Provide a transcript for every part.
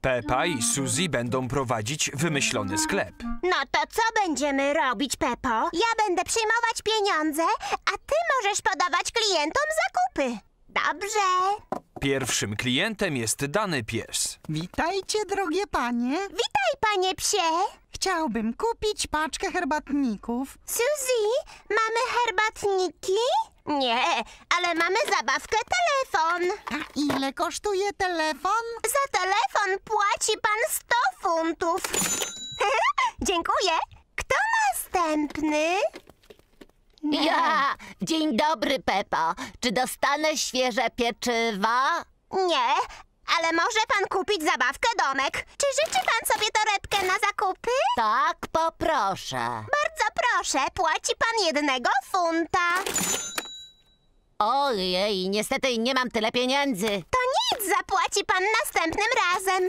Pepa i Suzy będą prowadzić wymyślony sklep. No to co będziemy robić, Pepo? Ja będę przyjmować pieniądze, a ty możesz podawać klientom zakupy. Dobrze. Pierwszym klientem jest dany pies. Witajcie, drogie panie. Witaj, panie psie. Chciałbym kupić paczkę herbatników. Suzy, mamy herbatniki? Nie, ale mamy zabawkę telefon. A ile kosztuje telefon? Za telefon płaci pan 100 funtów. Dziękuję. Kto następny? Nie. Ja. Dzień dobry, Pepo. Czy dostanę świeże pieczywa? Nie, ale może pan kupić zabawkę domek. Czy życzy pan sobie torebkę na zakupy? Tak, poproszę. Bardzo proszę, płaci pan 1 funta. Ojej, niestety nie mam tyle pieniędzy. To nic, zapłaci pan następnym razem.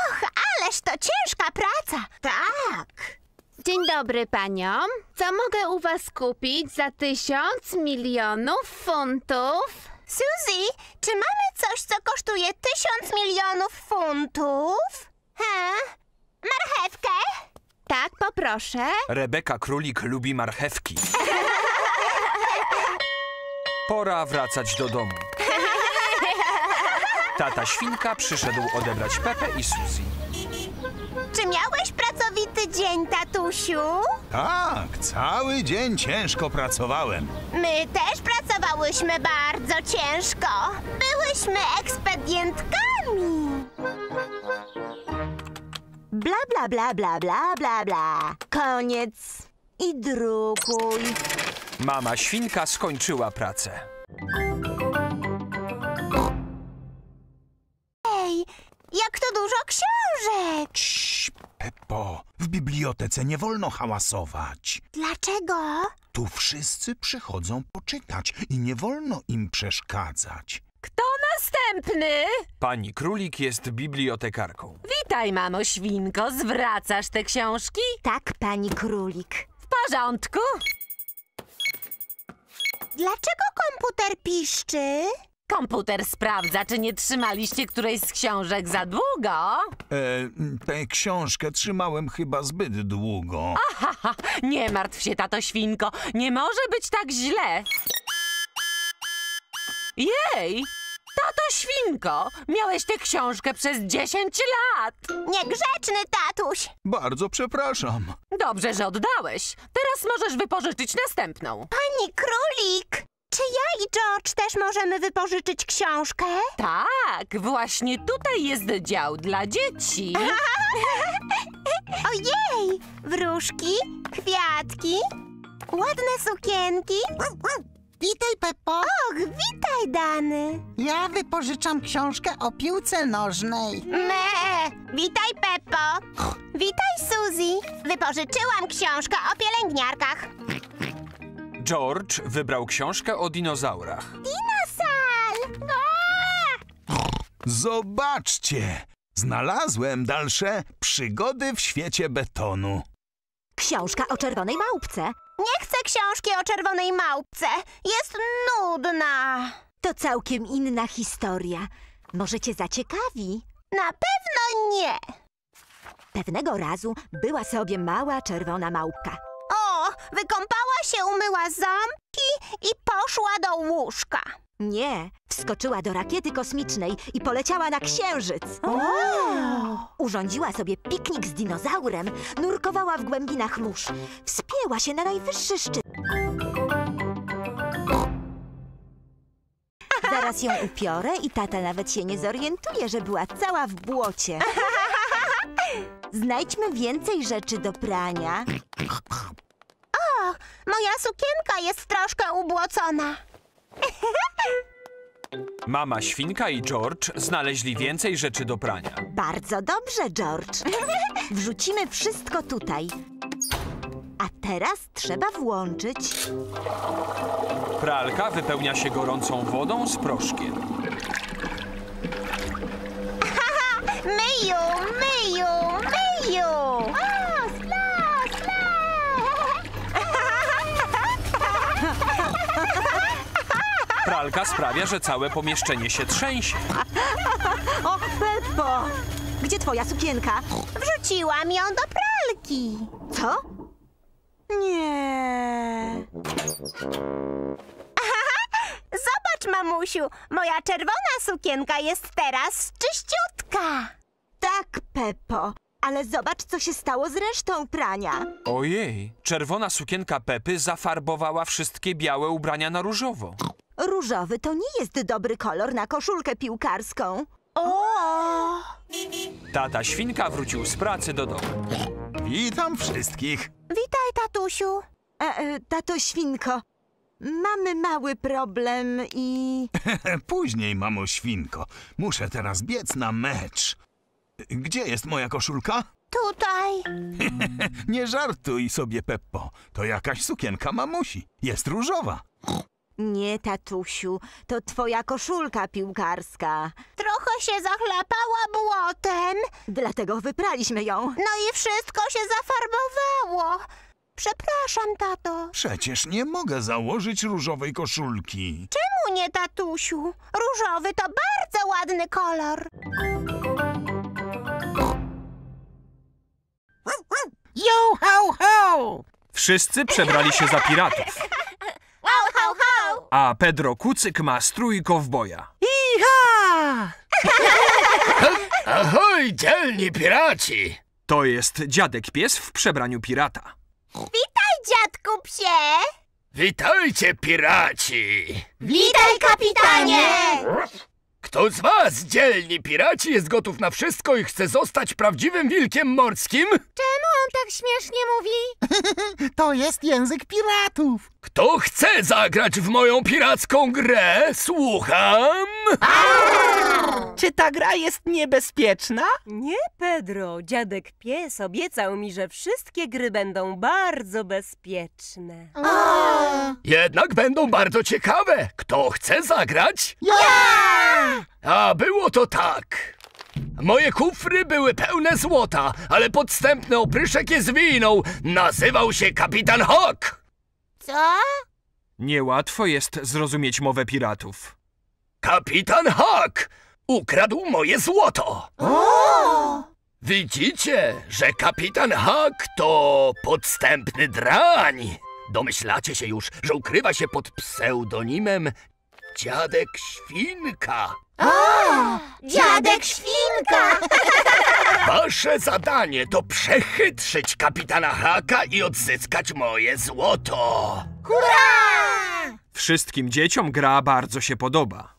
Och, ależ to ciężka praca. Tak. Dzień dobry paniom. Co mogę u was kupić za 1000 milionów funtów? Suzy, czy mamy coś, co kosztuje 1000 milionów funtów? Marchewkę? Tak, poproszę. Rebeka Królik lubi marchewki. Pora wracać do domu. Tata Świnka przyszedł odebrać Pepę i Suzy. Czy miałeś pracowity dzień, tatusiu? Tak, cały dzień ciężko pracowałem. My też pracowałyśmy bardzo ciężko. Byłyśmy ekspedientkami. Bla, bla, bla, bla, bla, bla, bla. Koniec. I drukuj. Mama Świnka skończyła pracę. Ej, jak to dużo książek! Cii, Pepo, w bibliotece nie wolno hałasować. Dlaczego? Tu wszyscy przychodzą poczytać i nie wolno im przeszkadzać. Kto następny? Pani Królik jest bibliotekarką. Witaj, mamo Świnko, zwracasz te książki? Tak, pani Królik. W porządku. Dlaczego komputer piszczy? Komputer sprawdza, czy nie trzymaliście którejś z książek za długo. Tę książkę trzymałem chyba zbyt długo. Aha, nie martw się, tato Świnko. Nie może być tak źle. Jej! Tato Świnko, miałeś tę książkę przez 10 lat. Niegrzeczny tatuś. Bardzo przepraszam. Dobrze, że oddałeś. Teraz możesz wypożyczyć następną. Pani Królik, czy ja i George też możemy wypożyczyć książkę? Tak, właśnie tutaj jest dział dla dzieci. Ojej, wróżki, kwiatki, ładne sukienki. Witaj, Pepo. Och, witaj, Dany. Ja wypożyczam książkę o piłce nożnej. Me. Witaj, Pepo. Witaj, Suzy. Wypożyczyłam książkę o pielęgniarkach. George wybrał książkę o dinozaurach. Dinosal! Zobaczcie! Znalazłem dalsze przygody w świecie betonu. Książka o czerwonej małpce. Nie chcę książki o czerwonej małpce. Jest nudna. To całkiem inna historia. Może cię zaciekawi? Na pewno nie. Pewnego razu była sobie mała czerwona małpka. O, wykąpała się, umyła ząbki i poszła do łóżka. Nie, wskoczyła do rakiety kosmicznej i poleciała na Księżyc. Urządziła sobie piknik z dinozaurem, nurkowała w głębinach mórz. Wspięła się na najwyższy szczyt. Zaraz ją upiorę i tata nawet się nie zorientuje, że była cała w błocie. Znajdźmy więcej rzeczy do prania. O, moja sukienka jest troszkę ubłocona. Mama Świnka i George znaleźli więcej rzeczy do prania. Bardzo dobrze, George. Wrzucimy wszystko tutaj. A teraz trzeba włączyć. Pralka wypełnia się gorącą wodą z proszkiem. Myju, myju, myju! O, sla, sla! Pralka sprawia, że całe pomieszczenie się trzęsie. O, Pepo! Pepo! Gdzie twoja sukienka? Wrzuciłam ją do pralki. Co? Nie. Zobacz, mamusiu, moja czerwona sukienka jest teraz czyściutka. Tak, Pepo, ale zobacz, co się stało z resztą prania. Ojej, czerwona sukienka Pepy zafarbowała wszystkie białe ubrania na różowo. Różowy to nie jest dobry kolor na koszulkę piłkarską. O! Tata Świnka wrócił z pracy do domu. Witam wszystkich. Witaj, tatusiu. Tato Świnko, mamy mały problem i... Później, mamo Świnko. Muszę teraz biec na mecz. Gdzie jest moja koszulka? Tutaj. Nie żartuj sobie, Peppo. To jakaś sukienka mamusi. Jest różowa. Nie, tatusiu. To twoja koszulka piłkarska. Trochę się zachlapała błotem. Dlatego wypraliśmy ją. No i wszystko się zafarbowało. Przepraszam, tato. Przecież nie mogę założyć różowej koszulki. Czemu nie, tatusiu? Różowy to bardzo ładny kolor. Yo, ho, ho! Wszyscy przebrali się za piratów. Ho, ho, ho! A Pedro Kucyk ma strój kowboja. Iha! Ahoj, dzielni piraci! To jest dziadek pies w przebraniu pirata. Witaj, dziadku psie! Witajcie, piraci! Witaj, kapitanie! Kto z was, dzielni piraci, jest gotów na wszystko i chce zostać prawdziwym wilkiem morskim? Czemu on tak śmiesznie mówi? To jest język piratów. Kto chce zagrać w moją piracką grę? Słucham. Czy ta gra jest niebezpieczna? Nie, Pedro. Dziadek pies obiecał mi, że wszystkie gry będą bardzo bezpieczne. Jednak będą bardzo ciekawe. Kto chce zagrać? Ja! A było to tak. Moje kufry były pełne złota, ale podstępny opryszek je zwinął. Nazywał się Kapitan Hawk. Co? Niełatwo jest zrozumieć mowę piratów. Kapitan Hawk ukradł moje złoto. Widzicie, że Kapitan Hawk to podstępny drań. Domyślacie się już, że ukrywa się pod pseudonimem Dziadek Świnka. Dziadek Świnka! Wasze zadanie to przechytrzyć Kapitana Haka i odzyskać moje złoto. Hurra! Wszystkim dzieciom gra bardzo się podoba.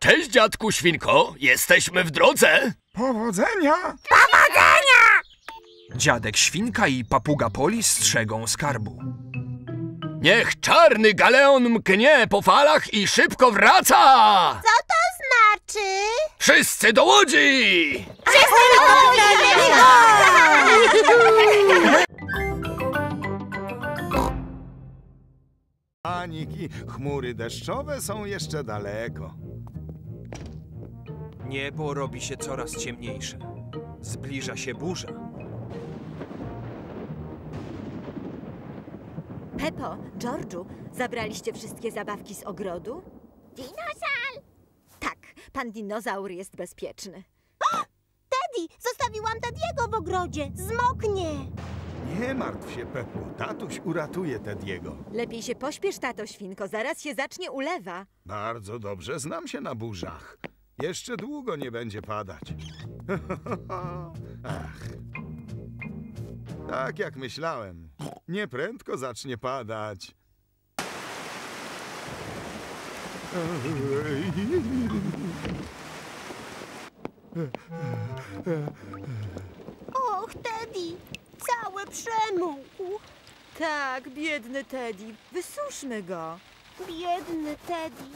Cześć, dziadku Świnko, jesteśmy w drodze. Powodzenia! Powodzenia! Dziadek Świnka i papuga Poli strzegą skarbu. Niech czarny galeon mknie po falach i szybko wraca! Co to znaczy? Wszyscy do łodzi! Wszyscy do łodzi! Paniki, chmury deszczowe są jeszcze daleko. Niebo robi się coraz ciemniejsze. Zbliża się burza. Pepo, Georgiu, zabraliście wszystkie zabawki z ogrodu? Dinozaur! Tak, pan dinozaur jest bezpieczny. O! Teddy! Zostawiłam Tediego w ogrodzie! Zmoknie! Nie martw się, Pepo. Tatuś uratuje Tediego. Lepiej się pośpiesz, tato Świnko. Zaraz się zacznie ulewa. Bardzo dobrze. Znam się na burzach. Jeszcze długo nie będzie padać. Ach... Tak jak myślałem. Nieprędko zacznie padać. Och, Teddy! Cały przemógł. Tak, biedny Teddy. Wysuszmy go. Biedny Teddy.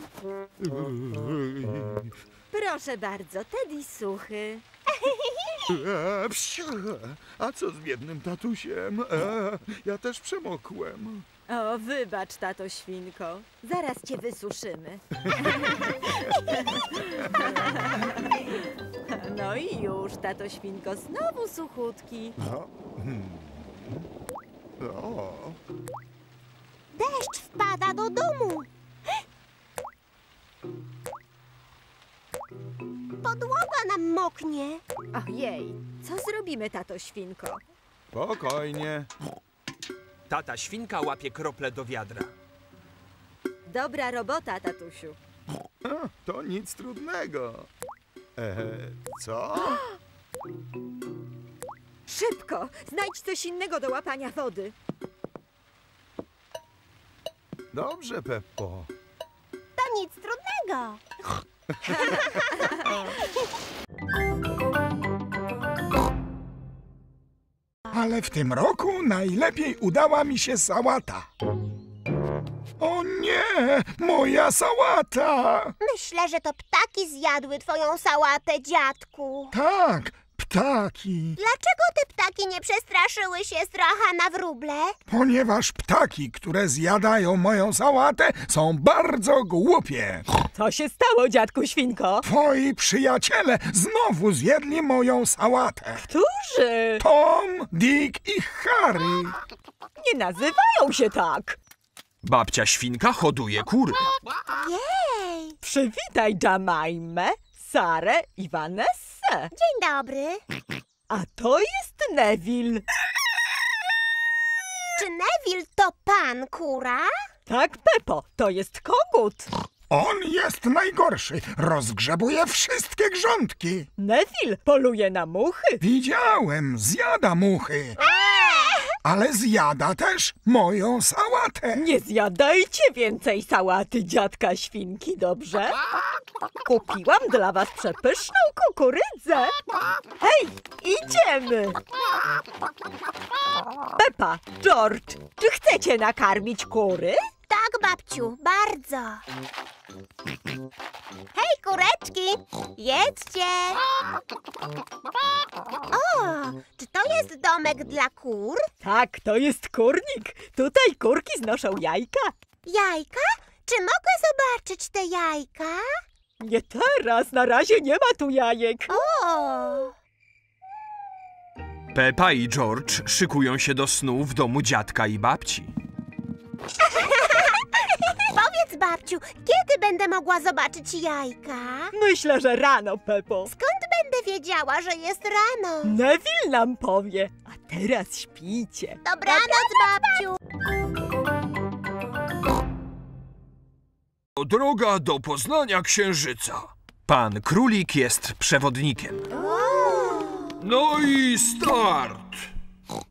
Proszę bardzo, Teddy suchy. A co z biednym tatusiem? Ja też przemokłem. O, wybacz, tato Świnko. Zaraz cię wysuszymy. No i już, tato Świnko, znowu suchutki. Deszcz wpada do domu. nam moknie. Ojej, co zrobimy, tato świnko? Spokojnie. Tata świnka łapie krople do wiadra. Dobra robota, tatusiu. To nic trudnego. Co? Szybko! Znajdź coś innego do łapania wody. Dobrze, Peppo. To nic trudnego. Ale w tym roku najlepiej udała mi się sałata. O nie! Moja sałata! Myślę, że to ptaki zjadły twoją sałatę, dziadku. Tak, ptaki. Dlaczego te ptaki nie przestraszyły się stracha na wróble? Ponieważ ptaki, które zjadają moją sałatę, są bardzo głupie. Co się stało, dziadku świnko? Twoi przyjaciele znowu zjedli moją sałatę. Którzy? Tom, Dick i Harry. Nie nazywają się tak. Babcia świnka hoduje kury. Jej! Przywitaj Jemimę, Sarę i Vanessę. Dzień dobry. A to jest Neville. Czy Neville to pan kura? Tak, Peppo, to jest kogut. On jest najgorszy. Rozgrzebuje wszystkie grządki. Neville poluje na muchy. Widziałem, zjada muchy. Ale zjada też moją sałatę. Nie zjadajcie więcej sałaty, dziadka świnki, dobrze? Kupiłam dla was przepyszną kukurydzę. Hej, idziemy! Peppa, George, czy chcecie nakarmić kury? Tak, babciu, bardzo. Hej, kureczki, jedzcie. O, czy to jest domek dla kur? Tak, to jest kurnik. Tutaj kurki znoszą jajka. Jajka? Czy mogę zobaczyć te jajka? Nie teraz, na razie nie ma tu jajek. O. Peppa i George szykują się do snu w domu dziadka i babci. Powiedz, babciu, kiedy będę mogła zobaczyć jajka? Myślę, że rano, Peppo. Skąd będę wiedziała, że jest rano? Neville nam powie. A teraz śpijcie. Dobranoc, babciu. Droga do poznania księżyca. Pan Królik jest przewodnikiem. No i start.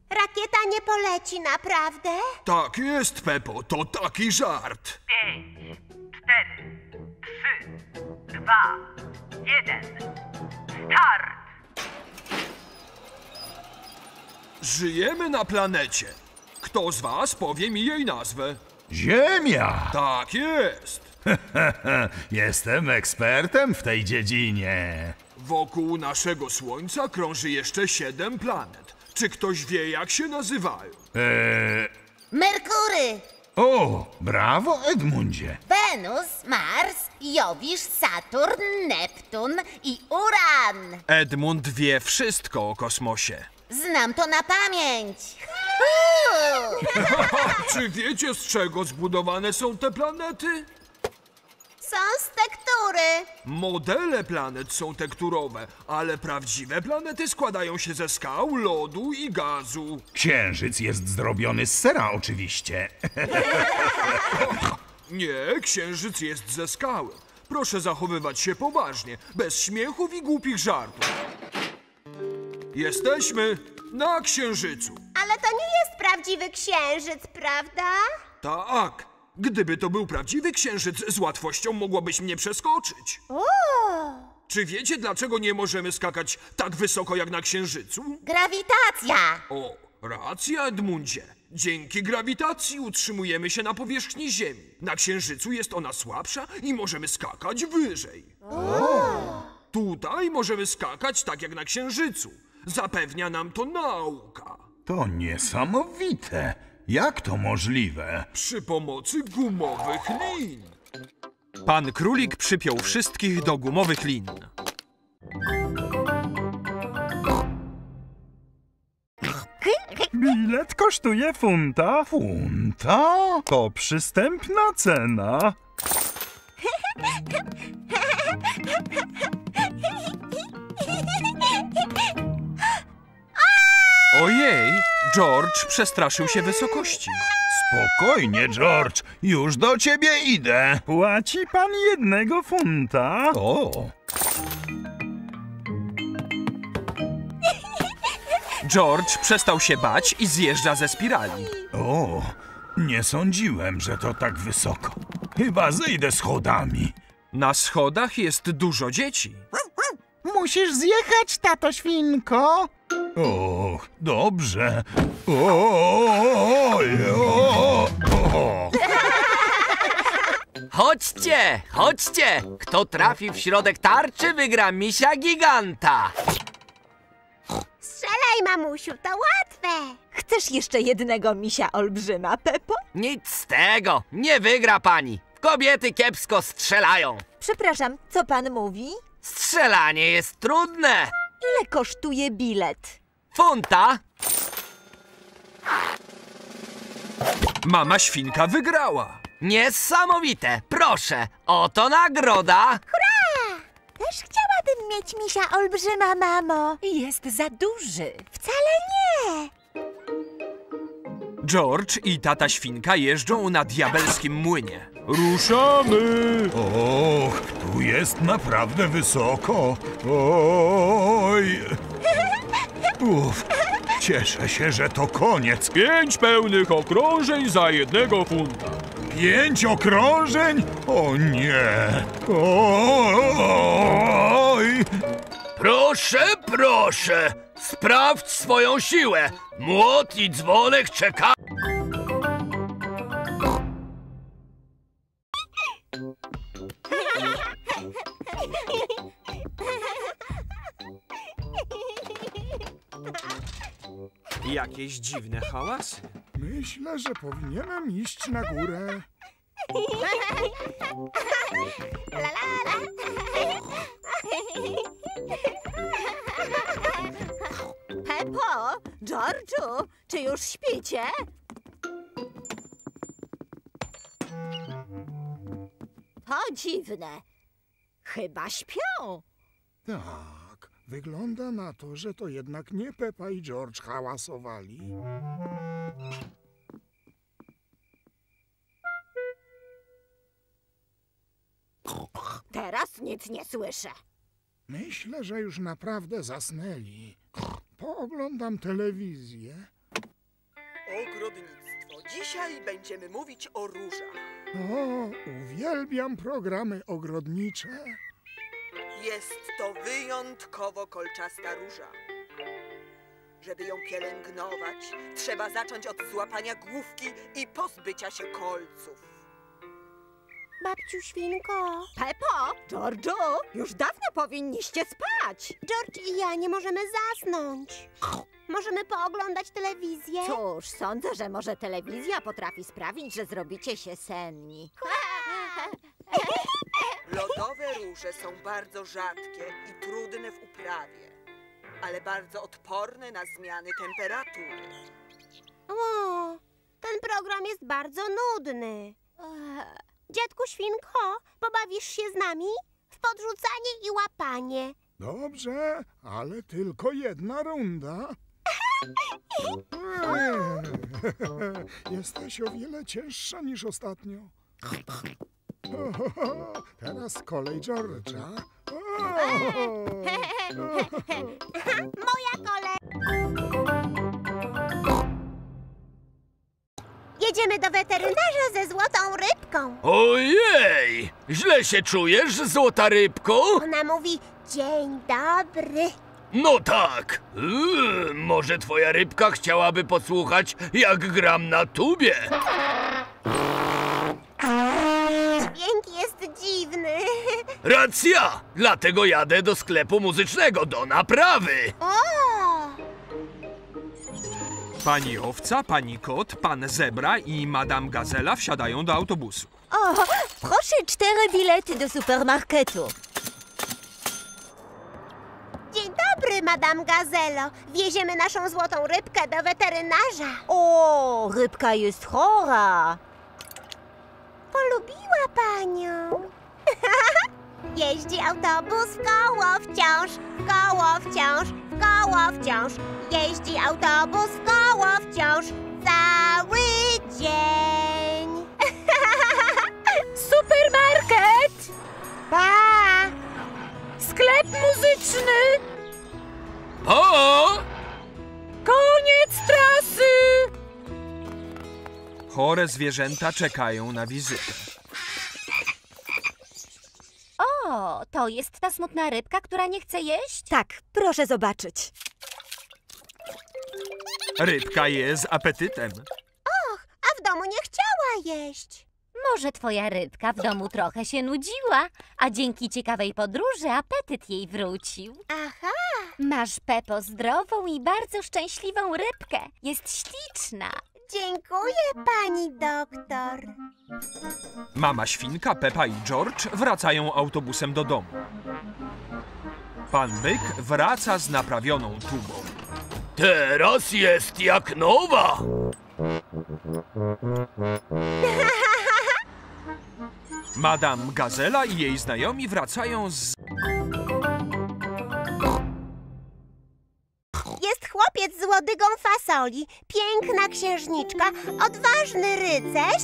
Rakieta nie poleci, naprawdę? Tak jest, Peppo, to taki żart. 5, 4, 3, 2, 1, start! Żyjemy na planecie. Kto z was powie mi jej nazwę? Ziemia! Tak jest. Jestem ekspertem w tej dziedzinie. Wokół naszego Słońca krąży jeszcze 7 planet. Czy ktoś wie, jak się nazywają? Merkury! O, brawo, Edmundzie! Wenus, Mars, Jowisz, Saturn, Neptun i Uran! Edmund wie wszystko o kosmosie. Znam to na pamięć! Czy wiecie, z czego zbudowane są te planety? Są z tektury. Modele planet są tekturowe, ale prawdziwe planety składają się ze skał, lodu i gazu. Księżyc jest zrobiony z sera, oczywiście. Nie, księżyc jest ze skały. Proszę zachowywać się poważnie, bez śmiechów i głupich żartów. Jesteśmy na księżycu. Ale to nie jest prawdziwy księżyc, prawda? Tak. Gdyby to był prawdziwy księżyc, z łatwością mogłabyś mnie przeskoczyć. Czy wiecie, dlaczego nie możemy skakać tak wysoko jak na księżycu? Grawitacja! O, racja, Edmundzie. Dzięki grawitacji utrzymujemy się na powierzchni Ziemi. Na księżycu jest ona słabsza i możemy skakać wyżej. Tutaj możemy skakać tak jak na księżycu. Zapewnia nam to nauka. To niesamowite. Jak to możliwe? Przy pomocy gumowych lin. Pan Królik przypiął wszystkich do gumowych lin. Bilet kosztuje funta. Funta? To przystępna cena. Ojej, George przestraszył się wysokości. Spokojnie, George, już do ciebie idę. Płaci pan 1 funta. O. George przestał się bać i zjeżdża ze spirali. O, nie sądziłem, że to tak wysoko. Chyba zejdę schodami. Na schodach jest dużo dzieci. Musisz zjechać, tato świnko. Och, dobrze. Chodźcie, chodźcie. Kto trafi w środek tarczy, wygra misia giganta. Strzelaj, mamusiu, to łatwe. Chcesz jeszcze jednego misia olbrzyma, Pepo? Nic z tego, nie wygra pani. Kobiety kiepsko strzelają. Przepraszam, co pan mówi? Strzelanie jest trudne. Ile kosztuje bilet? Funta. Mama świnka wygrała. Niesamowite, proszę, oto nagroda. Hurra! Też chciałabym mieć misia olbrzyma, mamo. Jest za duży. Wcale nie. George i tata świnka jeżdżą na diabelskim młynie. Ruszamy! Och, tu jest naprawdę wysoko. Oj! Uf, cieszę się, że to koniec. 5 pełnych okrążeń za 1 funta. 5 okrążeń? O nie! Oj! Proszę, proszę! Sprawdź swoją siłę! Młot i dzwonek czeka. Jakieś dziwne hałasy. Myślę, że powinienem iść na górę. Pepo, George'u, czy już śpicie? To dziwne. Chyba śpią. Tak, wygląda na to, że to jednak nie Pepa i George hałasowali. Teraz nic nie słyszę. Myślę, że już naprawdę zasnęli. Pooglądam telewizję. Ogrodnictwo. Dzisiaj będziemy mówić o różach. O, uwielbiam programy ogrodnicze. Jest to wyjątkowo kolczasta róża. Żeby ją pielęgnować, trzeba zacząć od złapania główki i pozbycia się kolców. Babciu świnko. Pepo, George'u, już dawno powinniście spać. George i ja nie możemy zasnąć. Możemy pooglądać telewizję? Cóż, sądzę, że może telewizja potrafi sprawić, że zrobicie się senni. Lodowe róże są bardzo rzadkie i trudne w uprawie, ale bardzo odporne na zmiany temperatury. O, ten program jest bardzo nudny. Dziadku świnko, pobawisz się z nami w podrzucanie i łapanie? Dobrze, ale tylko 1 runda. Jesteś o wiele cięższa niż ostatnio. Teraz kolej George'a. Moja kolej. Jedziemy do weterynarza ze złotą rybką. Ojej! Źle się czujesz, złota rybko? Ona mówi dzień dobry. No tak. Może twoja rybka chciałaby posłuchać, jak gram na tubie. Dźwięk jest dziwny. Racja! Dlatego jadę do sklepu muzycznego do naprawy. O! Pani owca, pani kot, pan zebra i madame gazela wsiadają do autobusu. O, proszę 4 bilety do supermarketu. Dzień dobry, madame gazelo. Wieziemy naszą złotą rybkę do weterynarza. O, rybka jest chora. Polubiła panią. Jeździ autobus koło wciąż, jeździ autobus koło wciąż cały dzień. Supermarket! Pa! Sklep muzyczny! Pa! Koniec trasy! Chore zwierzęta czekają na wizytę. O, to jest ta smutna rybka, która nie chce jeść? Tak, proszę zobaczyć. Rybka je z apetytem. Och, a w domu nie chciała jeść. Może twoja rybka w domu trochę się nudziła, a dzięki ciekawej podróży apetyt jej wrócił. Aha! Masz, Pepo, zdrową i bardzo szczęśliwą rybkę. Jest śliczna. Dziękuję, pani doktor. Mama świnka, Pepa i George wracają autobusem do domu. Pan byk wraca z naprawioną tubą. Teraz jest jak nowa. Madame Gazela i jej znajomi wracają z... Jest chłopiec z łodygą fasoli, piękna księżniczka, odważny rycerz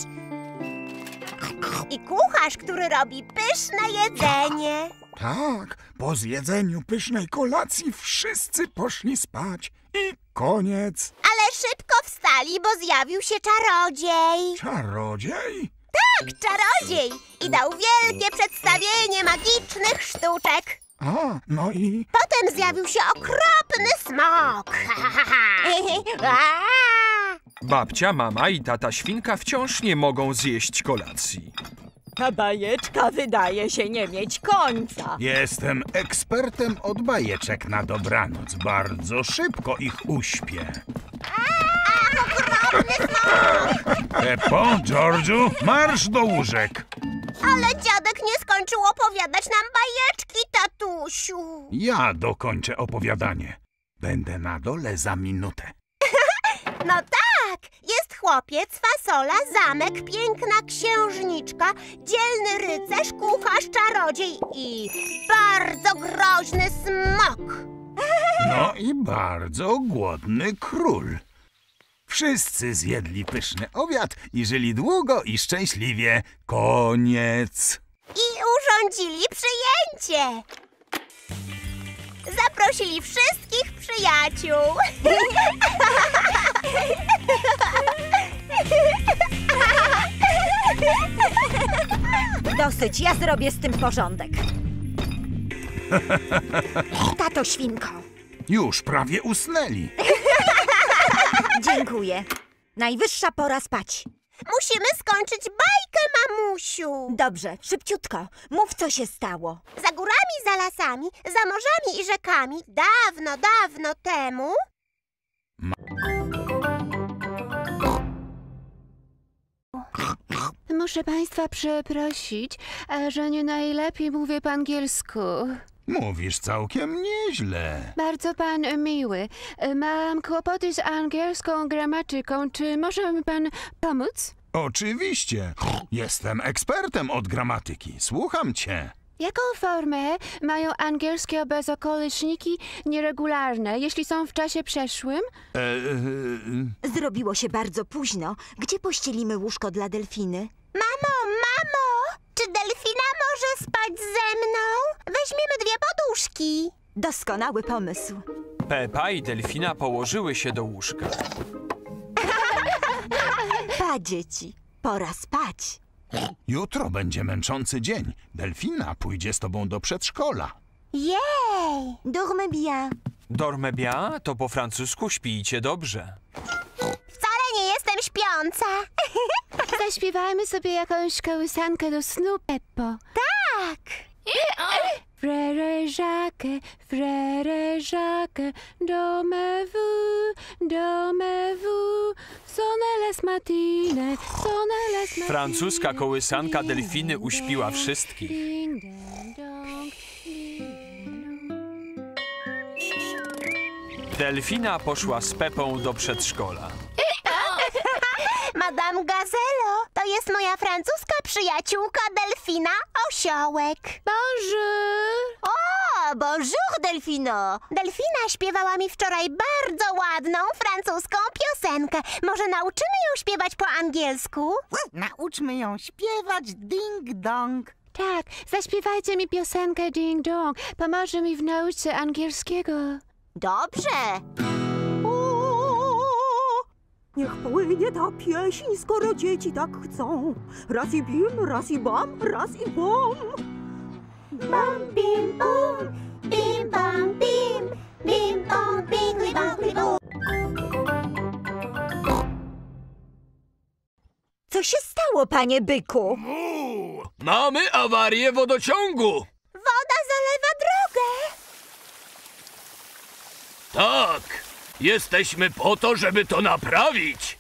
i kucharz, który robi pyszne jedzenie. Tak, po zjedzeniu pysznej kolacji wszyscy poszli spać i koniec. Ale szybko wstali, bo zjawił się czarodziej. Czarodziej? Tak, czarodziej! I dał wielkie przedstawienie magicznych sztuczek. A, no i... Potem zjawił się okropny smok. Babcia, mama i tata świnka wciąż nie mogą zjeść kolacji. Ta bajeczka wydaje się nie mieć końca. Jestem ekspertem od bajeczek na dobranoc. Bardzo szybko ich uśpię. Pepo, Georgiu, marsz do łóżek. Ale dziadek nie skończył opowiadać nam bajeczki, tatusiu. Ja dokończę opowiadanie. Będę na dole za minutę. No tak, jest chłopiec, fasola, zamek, piękna księżniczka, dzielny rycerz, kucharz, czarodziej i bardzo groźny smok. No i bardzo głodny król. Wszyscy zjedli pyszny obiad i żyli długo i szczęśliwie. Koniec. I urządzili przyjęcie. Zaprosili wszystkich przyjaciół. Dosyć, ja zrobię z tym porządek. Tato świnko. Już prawie usnęli. Dziękuję. Najwyższa pora spać. Musimy skończyć bajkę, mamusiu. Dobrze, szybciutko. Mów, co się stało. Za górami, za lasami, za morzami i rzekami, dawno, dawno temu... Muszę państwa przeprosić, że nie najlepiej mówię po angielsku. Mówisz całkiem nieźle. Bardzo pan miły. Mam kłopoty z angielską gramatyką. Czy może mi pan pomóc? Oczywiście. Jestem ekspertem od gramatyki. Słucham cię. Jaką formę mają angielskie bezokoliczniki nieregularne, jeśli są w czasie przeszłym? Zrobiło się bardzo późno. Gdzie pościelimy łóżko dla delfiny? Mamo, mamo! Czy delfina może spać ze mną? Weźmiemy dwie poduszki. Doskonały pomysł. Pepa i delfina położyły się do łóżka. Pa, dzieci. Pora spać. Jutro będzie męczący dzień. Delfina pójdzie z tobą do przedszkola. Jej! Dormez bien. Dormez bien to po francusku śpijcie dobrze. Wcale nie jestem śpiąca. Zaśpiewajmy sobie jakąś kołysankę do snu, Peppo. Tak! Frère Jacques, frère Jacques, dormez-vous, sonne les matines, sonne les matines. Francuska kołysanka delfiny uśpiła wszystkich. Delfina poszła z Pepą do przedszkola. Madame Gazelo, to jest moja francuska przyjaciółka delfina Osiołek. Bonjour! O, bonjour, delfino! Delfina śpiewała mi wczoraj bardzo ładną francuską piosenkę. Może nauczymy ją śpiewać po angielsku? Nauczmy ją śpiewać ding-dong. Tak, zaśpiewajcie mi piosenkę ding-dong. Pomoże mi w nauce angielskiego. Dobrze! Niech płynie ta pieśń, skoro dzieci tak chcą. Raz i bim, raz i bam, raz i bom. Bam, bim, bum, bim, bam, bim, bim, bom, bim, bam, bim, bum. Co się stało, panie byku? Mamy awarię wodociągu. Woda zalewa drogę. Tak. Jesteśmy po to, żeby to naprawić.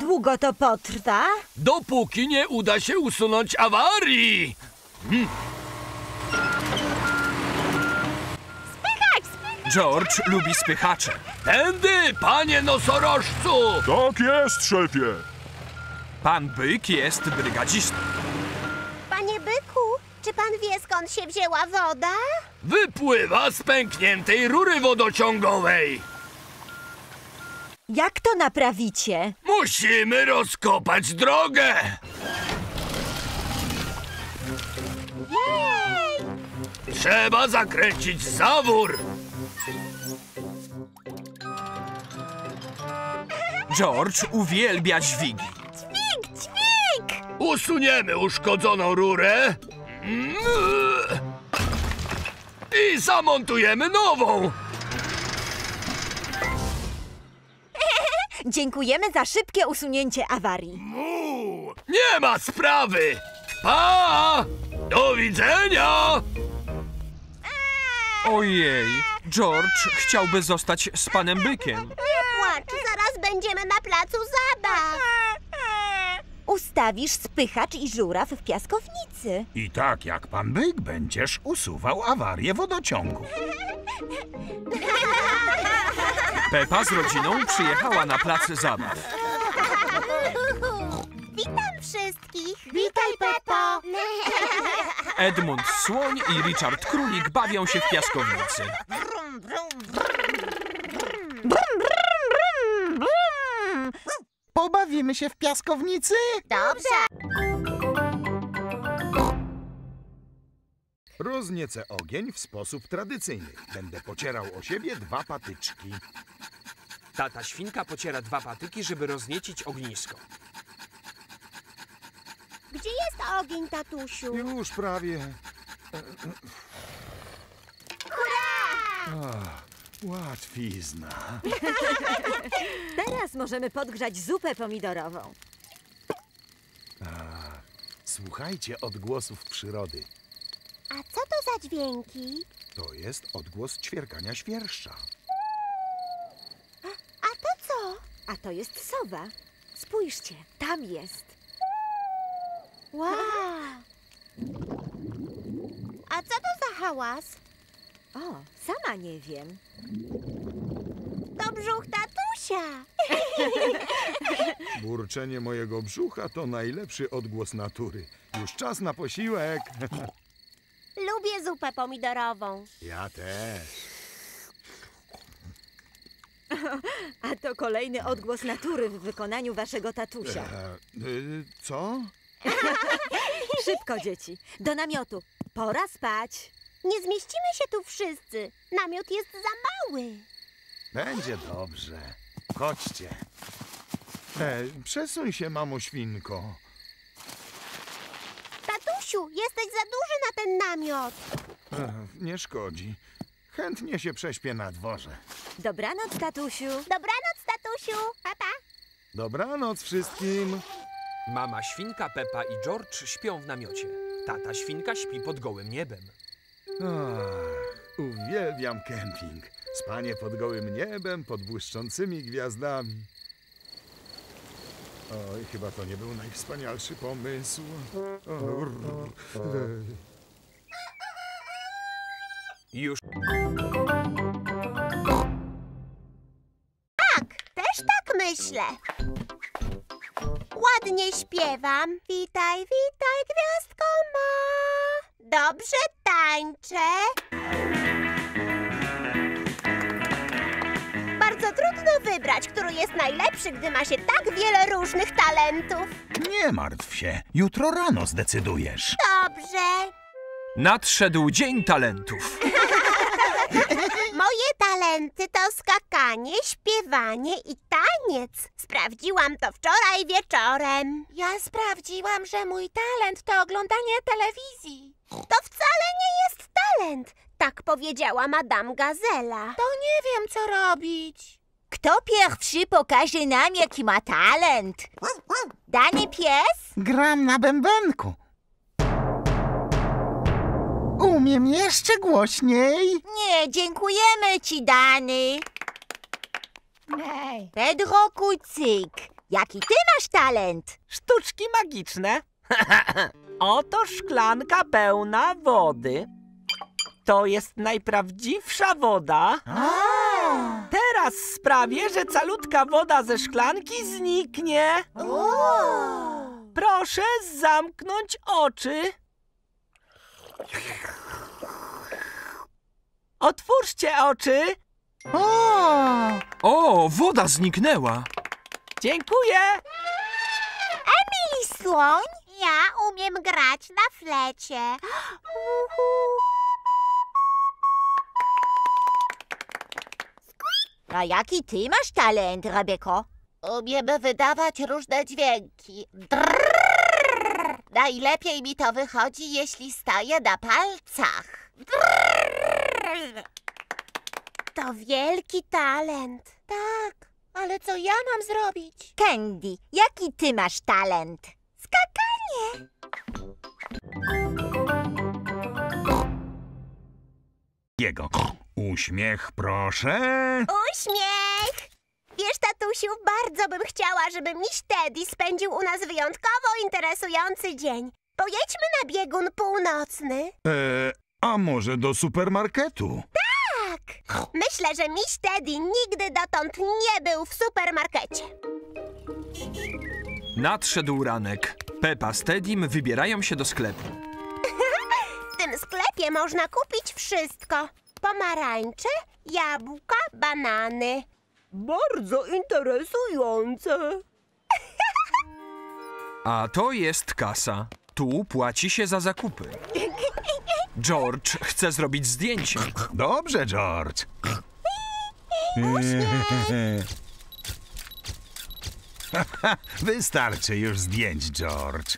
Długo to potrwa? Dopóki nie uda się usunąć awarii. Spychać, spychać! George lubi spychacze. Tędy, panie nosorożcu! Tak jest, szefie. Pan byk jest brygadzistą. Panie byku, czy pan wie, skąd się wzięła woda? Wypływa z pękniętej rury wodociągowej. Jak to naprawicie? Musimy rozkopać drogę! Jej! Trzeba zakręcić zawór! George uwielbia dźwigi. Dźwig, dźwig! Usuniemy uszkodzoną rurę i zamontujemy nową! Dziękujemy za szybkie usunięcie awarii. Nie ma sprawy! Pa! Do widzenia! Ojej, George chciałby zostać z panem bykiem. Nie płacz, zaraz będziemy na placu zabaw. Ustawisz spychacz i żuraw w piaskownicy. I tak jak pan byk będziesz usuwał awarię wodociągu. Pepa z rodziną przyjechała na plac zabaw. Witam wszystkich! Witaj, Pepo! Edmund Słoń i Richard Królik bawią się w piaskownicy. Pobawimy się w piaskownicy? Dobrze! Rozniecę ogień w sposób tradycyjny. Będę pocierał o siebie dwa patyczki. Tata świnka pociera dwa patyki, żeby rozniecić ognisko. Gdzie jest ogień, tatusiu? Już prawie. Hurra! Łatwizna. Teraz możemy podgrzać zupę pomidorową. Słuchajcie odgłosów przyrody. A co to za dźwięki? To jest odgłos ćwierkania świerszcza. A to co? A to jest sowa. Spójrzcie, tam jest. Wow! A co to za hałas? O, sama nie wiem. To brzuch tatusia. Burczenie mojego brzucha to najlepszy odgłos natury. Już czas na posiłek. Lubię zupę pomidorową. Ja też. A to kolejny odgłos natury w wykonaniu waszego tatusia. Co? Szybko, dzieci. Do namiotu. Pora spać. Nie zmieścimy się tu wszyscy. Namiot jest za mały. Będzie dobrze. Chodźcie. Przesuń się, mamo świnko. Tatusiu, jesteś za duży na ten namiot. Nie szkodzi. Chętnie się prześpię na dworze. Dobranoc, tatusiu. Dobranoc, tatusiu. Papa. Dobranoc wszystkim. Mama świnka, Pepa i George śpią w namiocie. Tata świnka śpi pod gołym niebem. Uwielbiam kemping. Spanie pod gołym niebem, pod błyszczącymi gwiazdami. Oj, chyba to nie był najwspanialszy pomysł. Już. Tak, też tak myślę. Ładnie ładnie śpiewam. Witaj, witaj, gwiazdko ma. Dobrze tańczę. Bardzo trudno wybrać, który jest najlepszy, gdy ma się tak wiele różnych talentów. Nie martw się, jutro rano zdecydujesz. Dobrze. Nadszedł Dzień Talentów. Moje talenty to skakanie, śpiewanie i taniec. Sprawdziłam to wczoraj wieczorem. Ja sprawdziłam, że mój talent to oglądanie telewizji. To wcale nie jest talent, tak powiedziała Madame Gazela. To nie wiem, co robić. Kto pierwszy pokaże nam, jaki ma talent? Dany pies? Gram na bębenku. Umiem jeszcze głośniej. Nie, dziękujemy ci, Dany. Pedro Kucyk, jaki ty masz talent? Sztuczki magiczne. Oto szklanka pełna wody. To jest najprawdziwsza woda. Teraz sprawię, że calutka woda ze szklanki zniknie. Proszę zamknąć oczy. Otwórzcie oczy. O, woda zniknęła. Dziękuję. Emily Słoń, ja umiem grać na flecie. A jaki ty masz talent, Rebeko? Umiem wydawać różne dźwięki. Najlepiej mi to wychodzi, jeśli staję na palcach. To wielki talent. Tak, ale co ja mam zrobić? Candy, jaki ty masz talent? Skakanie. Jego uśmiech, proszę. Uśmiech! Wiesz, tatusiu, bardzo bym chciała, żeby miś Teddy spędził u nas wyjątkowo interesujący dzień. Pojedźmy na biegun północny. A może do supermarketu? Tak! Myślę, że miś Teddy nigdy dotąd nie był w supermarkecie. Nadszedł ranek. Peppa z Teddym wybierają się do sklepu. W tym sklepie można kupić wszystko. Pomarańcze, jabłka, banany. Bardzo interesujące. A to jest kasa. Tu płaci się za zakupy. George chce zrobić zdjęcie. Dobrze, George. Wystarczy już zdjęć, George.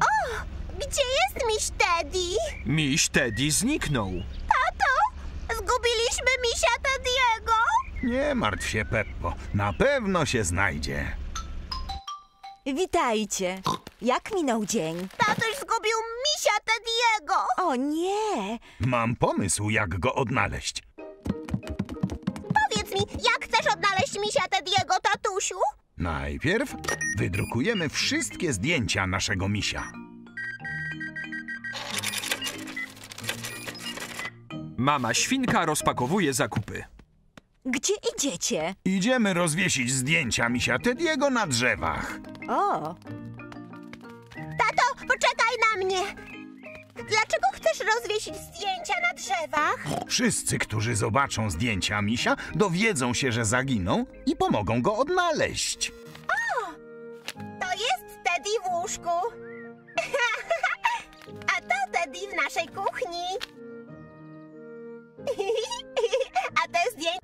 O, gdzie jest miś Teddy? Miś Teddy zniknął. Zgubiliśmy misia Teddy'ego? Nie martw się, Peppo. Na pewno się znajdzie. Witajcie. Jak minął dzień? Tatuś zgubił misia Teddy'ego. O nie. Mam pomysł, jak go odnaleźć. Powiedz mi, jak chcesz odnaleźć misia Teddy'ego, tatusiu? Najpierw wydrukujemy wszystkie zdjęcia naszego misia. Mama Świnka rozpakowuje zakupy. Gdzie idziecie? Idziemy rozwiesić zdjęcia misia Teddy'ego na drzewach. O! Tato, poczekaj na mnie! Dlaczego chcesz rozwiesić zdjęcia na drzewach? Wszyscy, którzy zobaczą zdjęcia misia, dowiedzą się, że zaginął i pomogą go odnaleźć. O! To jest Teddy w łóżku. A to Teddy w naszej kuchni. A to jest dzień.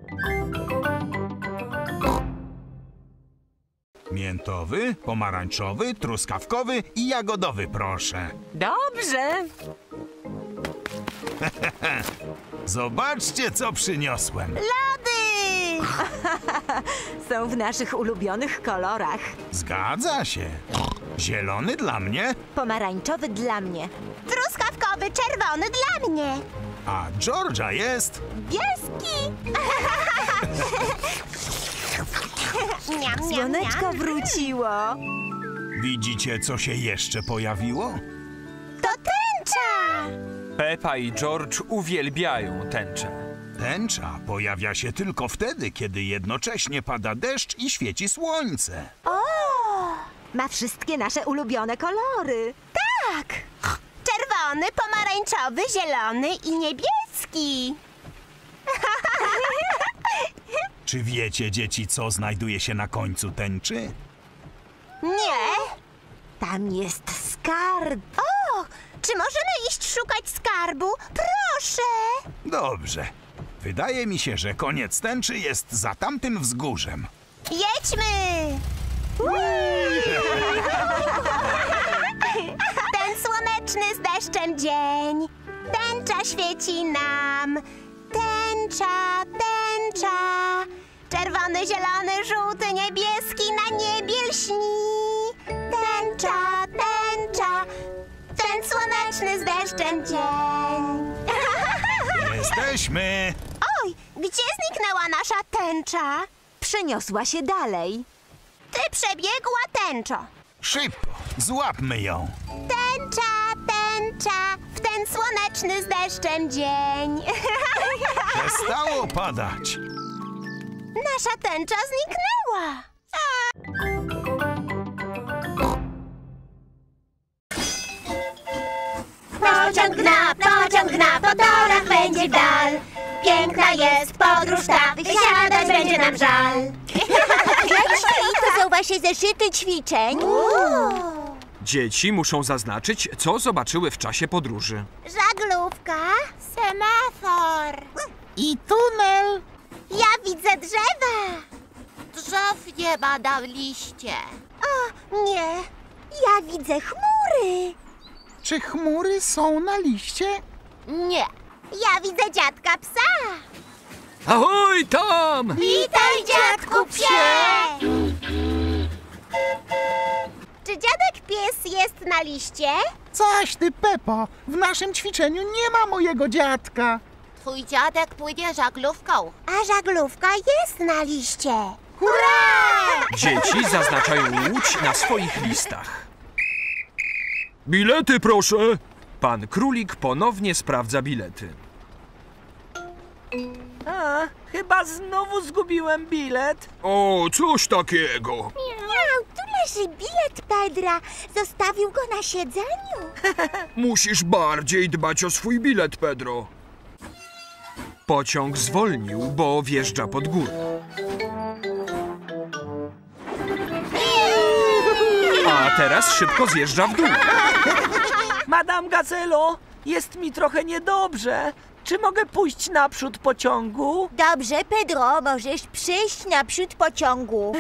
Miętowy, pomarańczowy, truskawkowy i jagodowy, proszę. Dobrze. Zobaczcie, co przyniosłem. Lody! Są w naszych ulubionych kolorach. Zgadza się. Zielony dla mnie. Pomarańczowy dla mnie. Truskawkowy, czerwony dla mnie. A Georgia jest... bielski! Słoneczko wróciło. Widzicie, co się jeszcze pojawiło? To tęcza! Peppa i George uwielbiają tęczę. Tęcza pojawia się tylko wtedy, kiedy jednocześnie pada deszcz i świeci słońce. O! Ma wszystkie nasze ulubione kolory. Tak! Czerwony, pomarańczowy, zielony i niebieski. Czy wiecie, dzieci, co znajduje się na końcu tęczy? Nie. Tam jest skarb. O! Czy możemy iść szukać skarbu? Proszę! Dobrze. Wydaje mi się, że koniec tęczy jest za tamtym wzgórzem. Jedźmy! Ten słoneczny z deszczem dzień, tęcza świeci nam. Tęcza, tęcza, czerwony, zielony, żółty, niebieski na niebie lśni. Tęcza, tęcza, ten słoneczny z deszczem dzień. Jesteśmy! Oj, gdzie zniknęła nasza tęcza? Przeniosła się dalej. Ty przebiegła, tęczo. Szybko, złapmy ją. Tęcza, tęcza, w ten słoneczny z deszczem dzień. Przestało padać. Nasza tęcza zniknęła. Pociąg na motorach będzie w dal. Piękna jest podróż ta, wysiadać będzie nam żal. Zauważ się zeszyty ćwiczeń. Dzieci muszą zaznaczyć, co zobaczyły w czasie podróży. Żaglówka, semafor i tunel. Ja widzę drzewa. Drzew nie badał liście. O, nie. Ja widzę chmury. Czy chmury są na liście? Nie. Ja widzę dziadka psa. Ahoj tam! Witaj, dziadku psie! Czy dziadek pies jest na liście? Coś ty, Pepo. W naszym ćwiczeniu nie ma mojego dziadka. Twój dziadek płynie żaglówką. A żaglówka jest na liście. Hurra! Dzieci zaznaczają łódź na swoich listach. Bilety, proszę! Pan Królik ponownie sprawdza bilety. A, chyba znowu zgubiłem bilet. O, coś takiego. Miau, tu leży bilet Pedra. Zostawił go na siedzeniu. Musisz bardziej dbać o swój bilet, Pedro. Pociąg zwolnił, bo wjeżdża pod górę. A teraz szybko zjeżdża w dół. Madame Gazelo, jest mi trochę niedobrze. Czy mogę pójść naprzód pociągu? Dobrze, Pedro, możesz przyjść naprzód pociągu.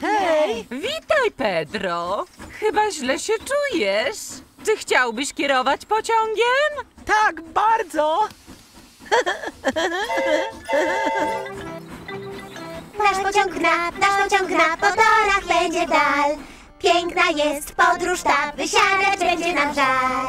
Hej, witaj, Pedro. Chyba źle się czujesz. Czy chciałbyś kierować pociągiem? Tak, bardzo. Nasz pociąg na motorach będzie dal. Piękna jest podróż ta, wysiadać będzie nam żal.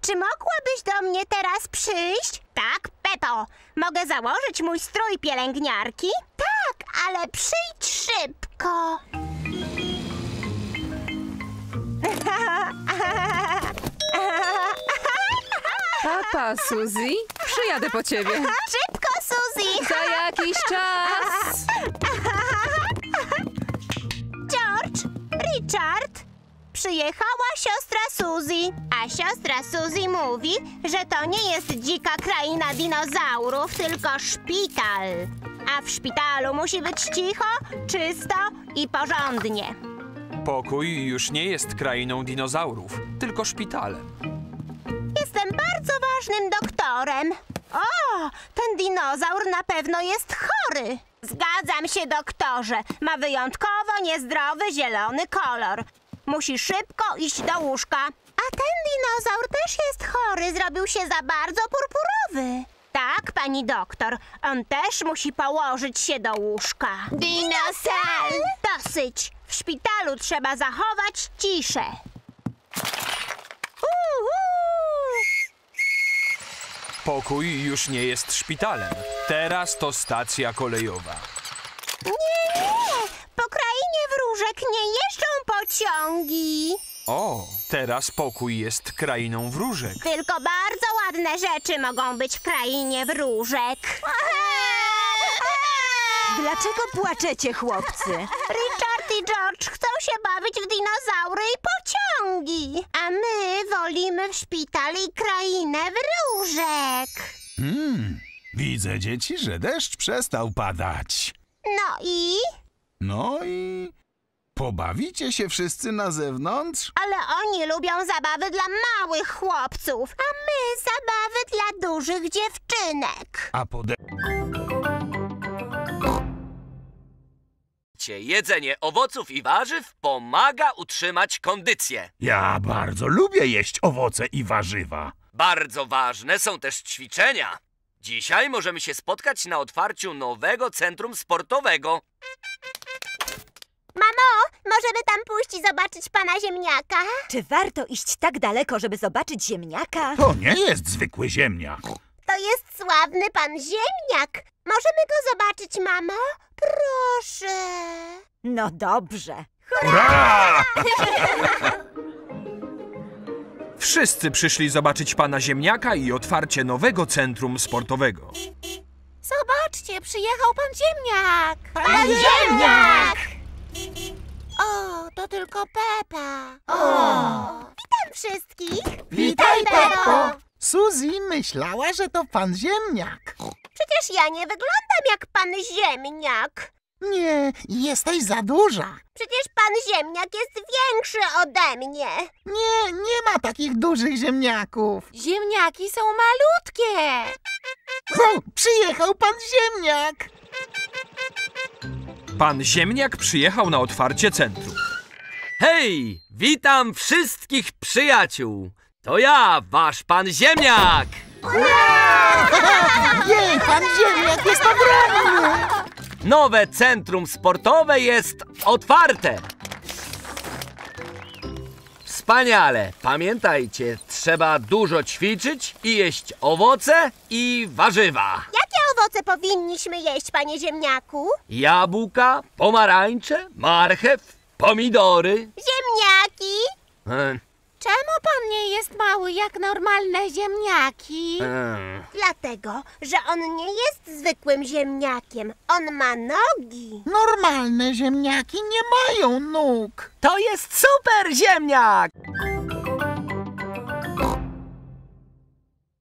Czy mogłabyś do mnie teraz przyjść? Tak, Pepo. Mogę założyć mój strój pielęgniarki? Tak, ale przyjdź szybko. Papa, Suzy, przyjadę po ciebie. Szybko, Suzy! Za jakiś czas! George, Richard, przyjechała siostra Suzy, a siostra Suzy mówi, że to nie jest dzika kraina dinozaurów, tylko szpital. A w szpitalu musi być cicho, czysto i porządnie. Pokój już nie jest krainą dinozaurów, tylko szpitalem. Jestem bardzo ważnym doktorem. O, ten dinozaur na pewno jest chory. Zgadzam się, doktorze. Ma wyjątkowo niezdrowy zielony kolor. Musi szybko iść do łóżka. A ten dinozaur też jest chory. Zrobił się za bardzo purpurowy. Tak, pani doktor. On też musi położyć się do łóżka. Dinosal! Dosyć. W szpitalu trzeba zachować ciszę. Pokój już nie jest szpitalem. Teraz to stacja kolejowa. Nie, nie! Po krainie wróżek nie jeżdżą po pociągi. O, teraz pokój jest krainą wróżek. Tylko bardzo ładne rzeczy mogą być w krainie wróżek. Dlaczego płaczecie, chłopcy? Richard i George chcą się bawić w dinozaury i pociągi, a my wolimy w szpital i krainę wróżek. Widzę, dzieci, że deszcz przestał padać. No i? Pobawicie się wszyscy na zewnątrz? Ale oni lubią zabawy dla małych chłopców, a my zabawy dla dużych dziewczynek. Jedzenie owoców i warzyw pomaga utrzymać kondycję. Ja bardzo lubię jeść owoce i warzywa. Bardzo ważne są też ćwiczenia. Dzisiaj możemy się spotkać na otwarciu nowego centrum sportowego. Mamo, możemy tam pójść i zobaczyć pana ziemniaka? Czy warto iść tak daleko, żeby zobaczyć ziemniaka? To nie jest zwykły ziemniak. To jest sławny pan ziemniak. Możemy go zobaczyć, mamo? Proszę. No dobrze. Hurra! Wszyscy przyszli zobaczyć pana ziemniaka i otwarcie nowego centrum sportowego. Zobaczcie, przyjechał pan ziemniak. Pan ziemniak! O, to tylko Pepa. Witam wszystkich. Witaj, Pepo. Suzy myślała, że to pan ziemniak. Przecież ja nie wyglądam jak pan ziemniak. Nie, jesteś za duża. Przecież pan ziemniak jest większy ode mnie. Nie, nie ma takich dużych ziemniaków. Ziemniaki są malutkie. O, przyjechał pan ziemniak. Pan ziemniak przyjechał na otwarcie centrum. Hej, witam wszystkich przyjaciół. To ja, wasz pan ziemniak! Ura! Jej, pan ziemniak jest ogromny! Nowe centrum sportowe jest otwarte! Wspaniale! Pamiętajcie, trzeba dużo ćwiczyć i jeść owoce i warzywa. Jakie owoce powinniśmy jeść, panie ziemniaku? Jabłka, pomarańcze, marchew, pomidory. Ziemniaki! Czemu pan nie jest mały jak normalne ziemniaki? Dlatego, że on nie jest zwykłym ziemniakiem. On ma nogi. Normalne ziemniaki nie mają nóg. To jest super ziemniak!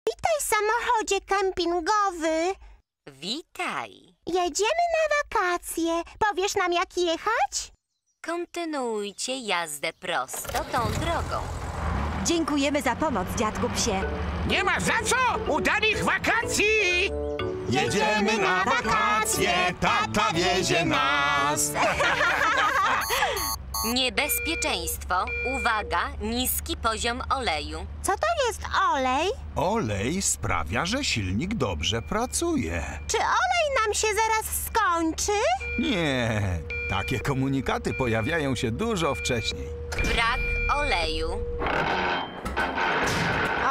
Witaj, samochodzie kempingowy. Witaj. Jedziemy na wakacje. Powiesz nam, jak jechać? Kontynuujcie jazdę prosto tą drogą. Dziękujemy za pomoc, dziadku psie. Nie ma za co! Udanych wakacji! Jedziemy na wakacje, tata wiezie nas. Niebezpieczeństwo. Uwaga, niski poziom oleju. Co to jest olej? Olej sprawia, że silnik dobrze pracuje. Czy olej nam się zaraz skończy? Nie, takie komunikaty pojawiają się dużo wcześniej. Brak oleju.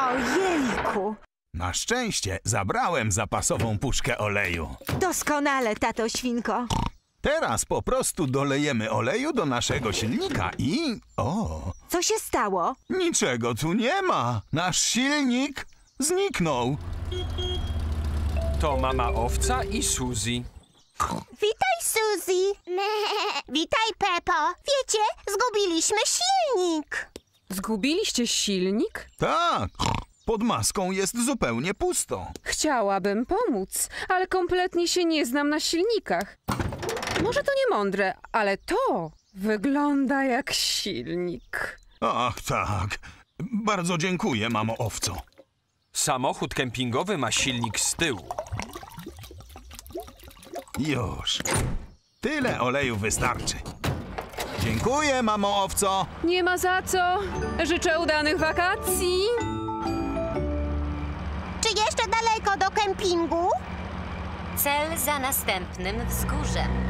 Ojejku! Na szczęście zabrałem zapasową puszkę oleju. Doskonale, tato świnko. Teraz po prostu dolejemy oleju do naszego silnika i... Co się stało? Niczego tu nie ma. Nasz silnik zniknął. To mama owca i Suzy. Witaj, Suzy. Witaj, Pepo. Wiecie, zgubiliśmy silnik. Zgubiliście silnik? Tak. Pod maską jest zupełnie pusto. Chciałabym pomóc, ale kompletnie się nie znam na silnikach. Może to niemądre, ale to wygląda jak silnik. Ach, tak. Bardzo dziękuję, mamo owco. Samochód kempingowy ma silnik z tyłu. Już. Tyle oleju wystarczy. Dziękuję, mamo owco. Nie ma za co. Życzę udanych wakacji. Czy jeszcze daleko do kempingu? Cel za następnym wzgórzem.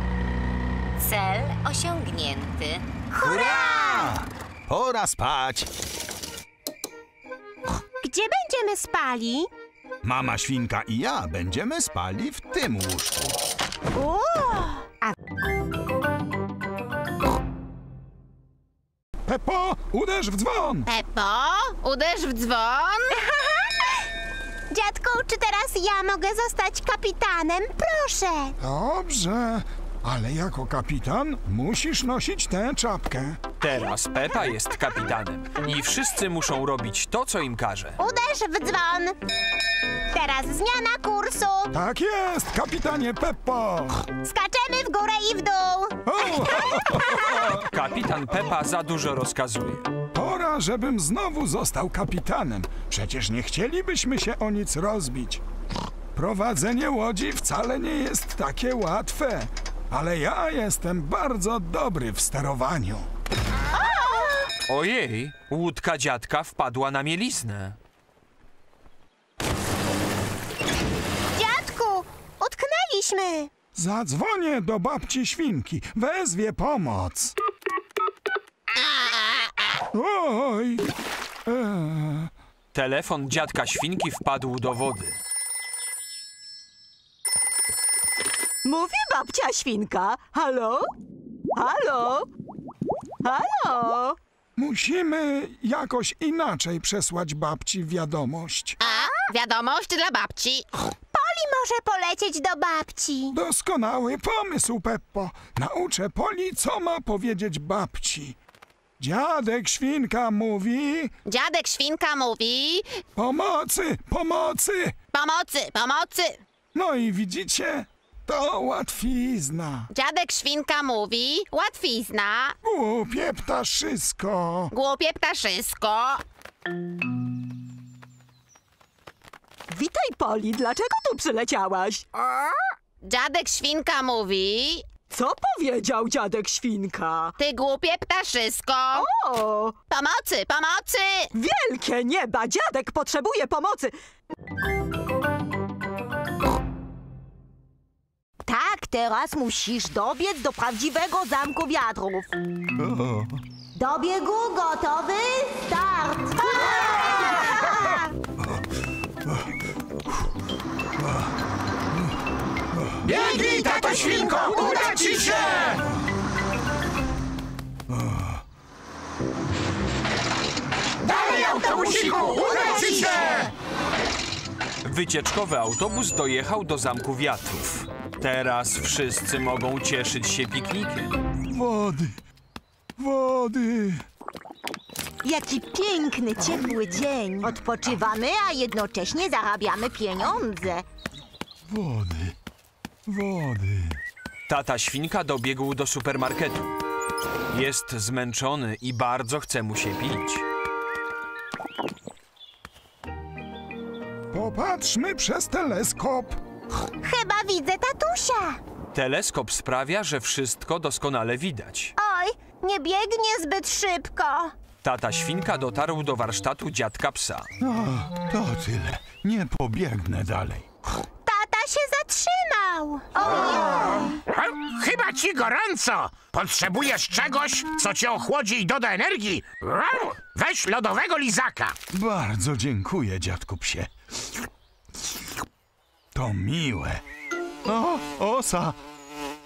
Cel osiągnięty. Hurra! Pora spać. Gdzie będziemy spali? Mama świnka i ja będziemy spali w tym łóżku. Pepo, uderz w dzwon! Pepo, uderz w dzwon! Dziadku, czy teraz ja mogę zostać kapitanem? Proszę! Dobrze, ale jako kapitan musisz nosić tę czapkę. Teraz Pepa jest kapitanem i wszyscy muszą robić to, co im każe. Uderz w dzwon! Teraz zmiana kursu. Tak jest, kapitanie Peppo. Skaczemy w górę i w dół. Oh. Kapitan Peppa za dużo rozkazuje. Pora, żebym znowu został kapitanem. Przecież nie chcielibyśmy się o nic rozbić. Prowadzenie łodzi wcale nie jest takie łatwe. Ale ja jestem bardzo dobry w sterowaniu. Ojej, łódka dziadka wpadła na mieliznę. Utknęliśmy! Zadzwonię do babci Świnki. Wezwie pomoc. Oj! Telefon dziadka Świnki wpadł do wody. Mówi babcia Świnka. Halo? Halo? Halo? Musimy jakoś inaczej przesłać babci wiadomość. A? Wiadomość dla babci. Poli może polecieć do babci. Doskonały pomysł, Peppo. Nauczę Poli, co ma powiedzieć babci. Dziadek Świnka mówi... Dziadek Świnka mówi... Pomocy, pomocy! Pomocy, pomocy! No i widzicie? To łatwizna. Dziadek Świnka mówi... Łatwizna. Głupie ptaszysko. Głupie ptaszysko. Witaj, Poli, dlaczego tu przyleciałaś? A? Dziadek Świnka mówi... Co powiedział dziadek Świnka? Ty głupie ptaszysko. O! Pomocy, pomocy! Wielkie nieba, dziadek potrzebuje pomocy. Tak, teraz musisz dobiec do prawdziwego zamku wiatrów. Do biegu gotowy, start! Biegnij, tato Świnko, uda ci się! Dalej, autobusiku, uda ci się! Wycieczkowy autobus dojechał do Zamku Wiatrów. Teraz wszyscy mogą cieszyć się piknikiem. Wody, wody! Jaki piękny, ciepły dzień. Odpoczywamy, a jednocześnie zarabiamy pieniądze. Wody. Wody. Tata Świnka dobiegł do supermarketu. Jest zmęczony i bardzo chce mu się pić. Popatrzmy przez teleskop. Chyba widzę tatusia. Teleskop sprawia, że wszystko doskonale widać. Oj, nie biegnie zbyt szybko. Tata Świnka dotarł do warsztatu dziadka psa. To tyle. Nie pobiegnę dalej. Tata się zatrzymał. Chyba ci gorąco. Potrzebujesz czegoś, co cię ochłodzi i doda energii? Weź lodowego lizaka. Bardzo dziękuję, dziadku psie. To miłe. O, osa.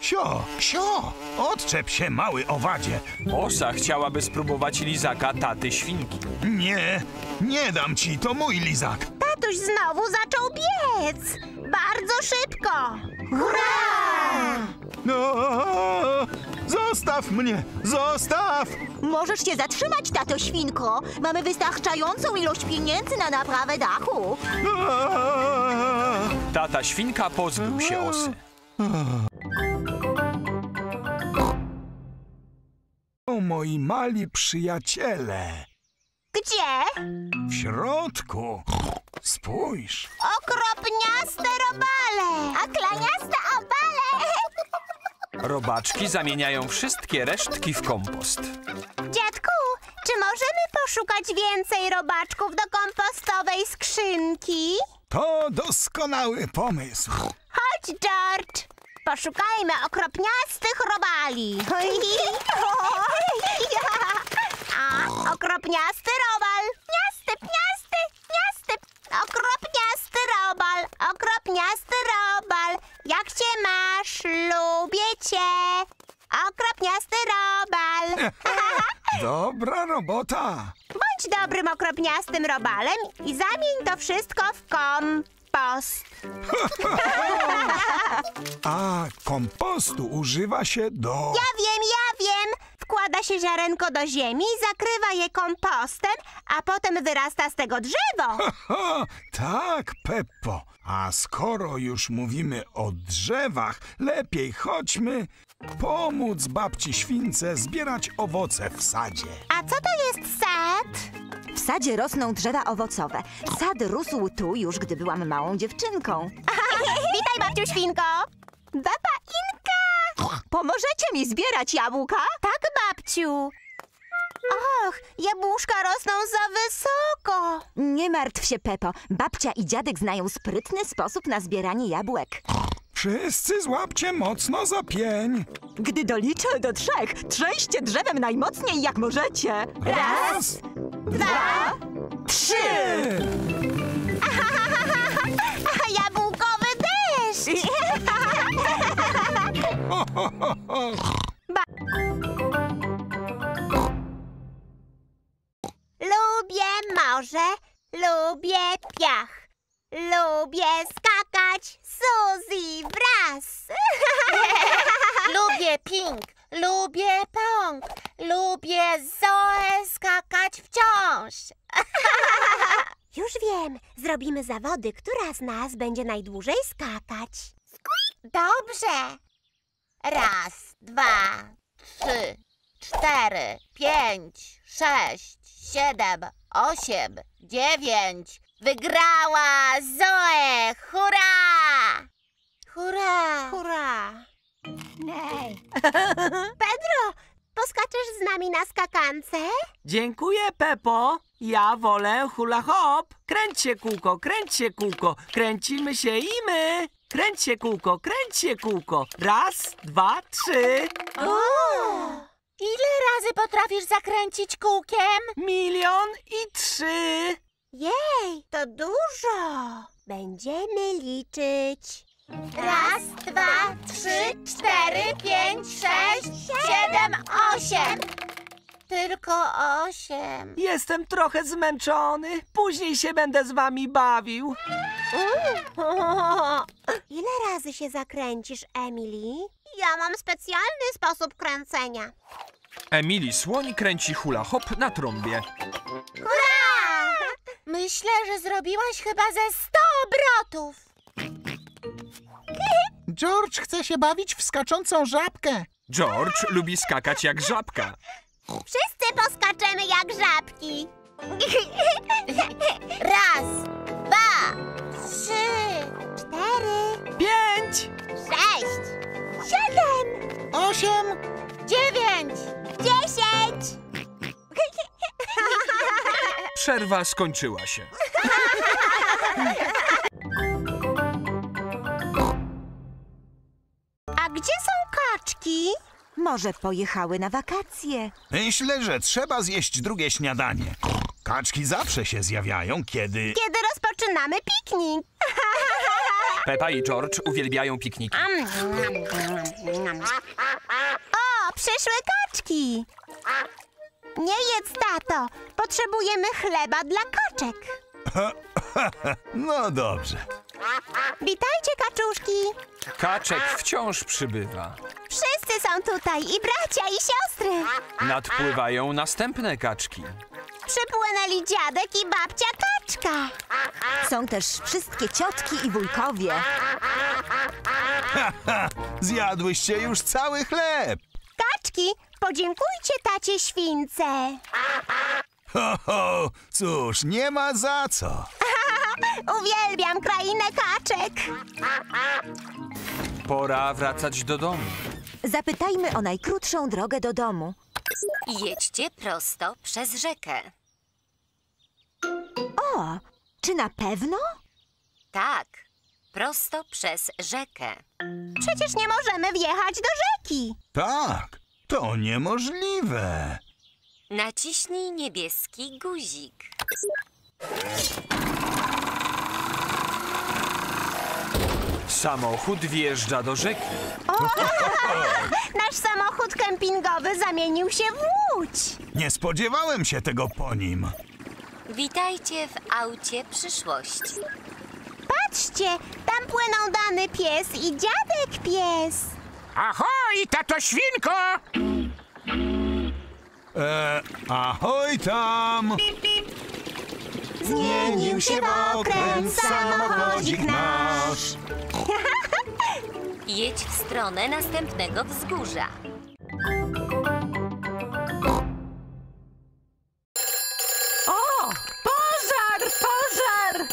Sio, sio, odczep się, mały owadzie. Osa chciałaby spróbować lizaka taty Świnki. Nie, nie dam ci, to mój lizak. Tatuś znowu zaczął biec. Bardzo szybko. Hurra! No, zostaw mnie, zostaw! Możesz się zatrzymać, tato Świnko. Mamy wystarczającą ilość pieniędzy na naprawę dachu. Tata Świnka pozbył się osy. Moi mali przyjaciele. Gdzie? W środku. Spójrz. Okropniaste robale. Aklaniaste obale. Robaczki zamieniają wszystkie resztki w kompost. Dziadku, czy możemy poszukać więcej robaczków do kompostowej skrzynki? To doskonały pomysł. Chodź, George. Poszukajmy okropniastych robali. Okropniasty robal. Pniasty, pniasty, pniasty. Okropniasty robal. Okropniasty robal. Jak cię masz? Lubię cię. Okropniasty robal. Dobra robota! Bądź dobrym okropniastym robalem i zamień to wszystko w kompost. A kompostu używa się do... Ja wiem! Wkłada się ziarenko do ziemi, zakrywa je kompostem, a potem wyrasta z tego drzewo. Tak, Peppo. A skoro już mówimy o drzewach, lepiej chodźmy pomóc babci śwince zbierać owoce w sadzie. A co to jest sad? W sadzie rosną drzewa owocowe. Sad rósł tu już, gdy byłam małą dziewczynką. Witaj, babciu świnko. Baba Inka! Pomożecie mi zbierać jabłka? Tak, babciu. Och, jabłuszka rosną za wysoko. Nie martw się, Peppo. Babcia i dziadek znają sprytny sposób na zbieranie jabłek. Wszyscy złapcie mocno za pień. Gdy doliczę do 3, trzęście drzewem najmocniej jak możecie. Raz, dwa, trzy! Jabłkowy deszcz! Lubię morze, lubię piach. Lubię skakać Suzy wraz. Lubię ping, lubię pong, lubię Zoe skakać wciąż. Już wiem, zrobimy zawody, która z nas będzie najdłużej skakać. Dobrze. 1, 2, 3, 4, 5, 6, 7, 8, 9. Wygrała Zoe! Hurra! Hurra! Hurra! Nej! Pedro, poskaczesz z nami na skakance? Dziękuję, Peppo. Ja wolę hula hop. Kręć się kółko, kręć się kółko. Kręcimy się i my. Kręć się kółko, kręć się kółko. 1, 2, 3. O! Ile razy potrafisz zakręcić kółkiem? 1 000 003. Jej, to dużo! Będziemy liczyć. 1, 2, 3, 4, 5, 6, 7, 8. Tylko 8. Jestem trochę zmęczony. Później się będę z wami bawił. Ile razy się zakręcisz, Emily? Ja mam specjalny sposób kręcenia. Emily Słoń kręci hula hop na trąbie. Hurra! Myślę, że zrobiłaś chyba ze 100 obrotów. George chce się bawić w skaczącą żabkę. George lubi skakać jak żabka. Wszyscy poskaczemy jak żabki. 1, 2, 3, 4, 5, 6, 7, 8, 9, 10. Przerwa skończyła się. A gdzie są kaczki? Może pojechały na wakacje. Myślę, że trzeba zjeść drugie śniadanie. Kaczki zawsze się zjawiają, kiedy rozpoczynamy piknik. Peppa i George uwielbiają pikniki. O, przyszły kaczki. Nie jedz, tato. Potrzebujemy chleba dla kaczek. No dobrze. Witajcie, kaczuszki. Kaczek wciąż przybywa. Wszyscy są tutaj, i bracia, i siostry. Nadpływają następne kaczki. Przypłynęli dziadek i babcia kaczka. Są też wszystkie ciotki i wujkowie. Zjadłyście już cały chleb. Kaczki, podziękujcie tacie śwince. Ho, ho, cóż, nie ma za co. Uwielbiam krainę kaczek. Pora wracać do domu. Zapytajmy o najkrótszą drogę do domu. Jedźcie prosto przez rzekę. O, czy na pewno? Tak, prosto przez rzekę. Przecież nie możemy wjechać do rzeki. Tak, to niemożliwe. Naciśnij niebieski guzik. Samochód wjeżdża do rzeki. O! Nasz samochód kempingowy zamienił się w łódź. Nie spodziewałem się tego po nim. Witajcie w aucie przyszłości. Patrzcie, tam płyną Dany pies i dziadek pies. Ahoj, tato świnko! Ahoj tam! Zmienił się w okręt samochodzik nasz. Jedź w stronę następnego wzgórza. O! Pożar! Pożar!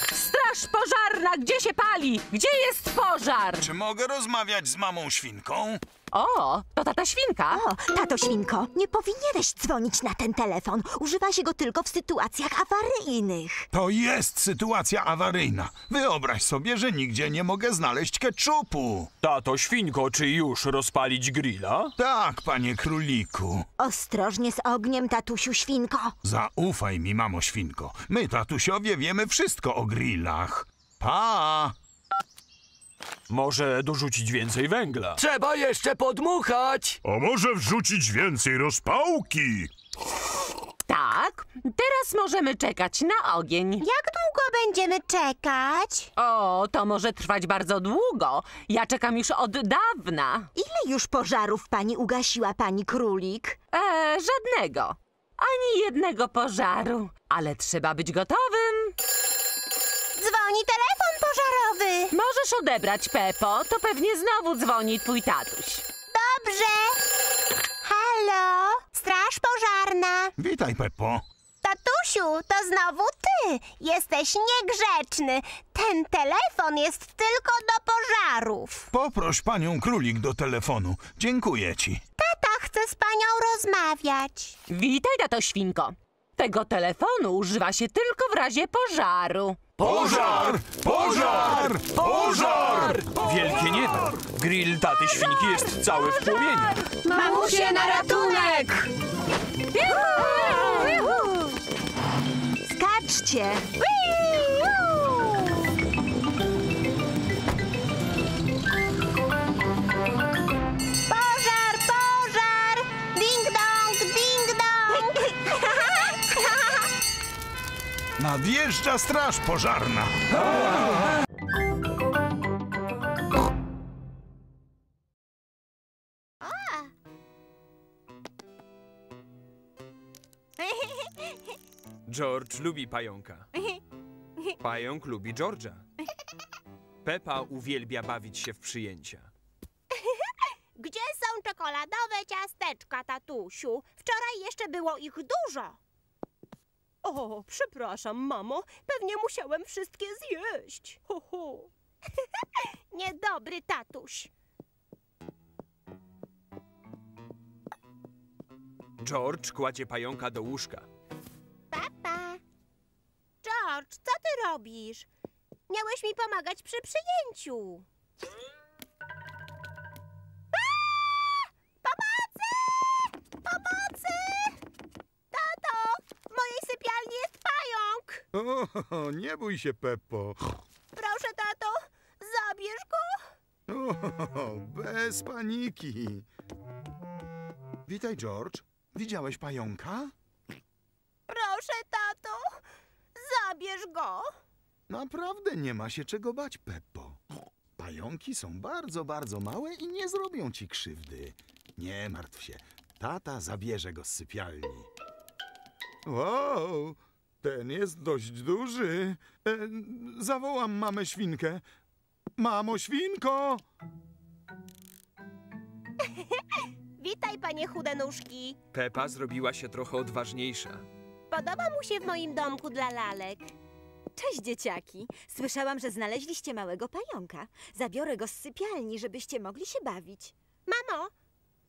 Straż pożarna, gdzie się pali? Gdzie jest pożar? Czy mogę rozmawiać z mamą świnką? O, to tata świnka. O, tato świnko, nie powinieneś dzwonić na ten telefon. Używa się go tylko w sytuacjach awaryjnych. To jest sytuacja awaryjna. Wyobraź sobie, że nigdzie nie mogę znaleźć keczupu. Tato świnko, czy już rozpalić grilla? Tak, panie króliku. Ostrożnie z ogniem, tatusiu świnko. Zaufaj mi, mamo świnko. My, tatusiowie, wiemy wszystko o grillach. Pa! Może dorzucić więcej węgla. Trzeba jeszcze podmuchać. A może wrzucić więcej rozpałki? Tak, teraz możemy czekać na ogień. Jak długo będziemy czekać? O, to może trwać bardzo długo. Ja czekam już od dawna. Ile już pożarów pani ugasiła, pani królik? Żadnego. Ani jednego pożaru. Ale trzeba być gotowym. Dzwoni telefon pożarowy. Możesz odebrać, Pepo. To pewnie znowu dzwoni twój tatuś. Dobrze. Halo, straż pożarna. Witaj, Pepo. Tatusiu, to znowu ty. Jesteś niegrzeczny. Ten telefon jest tylko do pożarów. Poproś panią królik do telefonu. Dziękuję ci. Tata chce z panią rozmawiać. Witaj, tato świnko. Tego telefonu używa się tylko w razie pożaru. Pożar! Pożar! Pożar! Wielkie niebo! Grill taty świnki jest cały w płomieniach. Mamusie, na ratunek! Skaczcie! Nadjeżdża straż pożarna. George lubi pająka. Pająk lubi George'a. Pepa uwielbia bawić się w przyjęcia. Gdzie są czekoladowe ciasteczka, tatusiu? Wczoraj jeszcze było ich dużo. O, przepraszam, mamo. Pewnie musiałem wszystkie zjeść. Ho, ho. Niedobry tatuś. George kładzie pająka do łóżka. Papa. George, co ty robisz? Miałeś mi pomagać przy przyjęciu. O, nie bój się, Pepo. Proszę, tato, zabierz go. O, bez paniki. Witaj, George. Widziałeś pająka? Proszę, tato, zabierz go. Naprawdę nie ma się czego bać, Pepo. Pająki są bardzo, bardzo małe i nie zrobią ci krzywdy. Nie martw się. Tata zabierze go z sypialni. Wow! Ten jest dość duży. Zawołam mamę świnkę. Mamo świnko! Witaj, panie chudenóżki. Pepa zrobiła się trochę odważniejsza. Podoba mu się w moim domku dla lalek. Cześć, dzieciaki. Słyszałam, że znaleźliście małego pająka. Zabiorę go z sypialni, żebyście mogli się bawić. Mamo,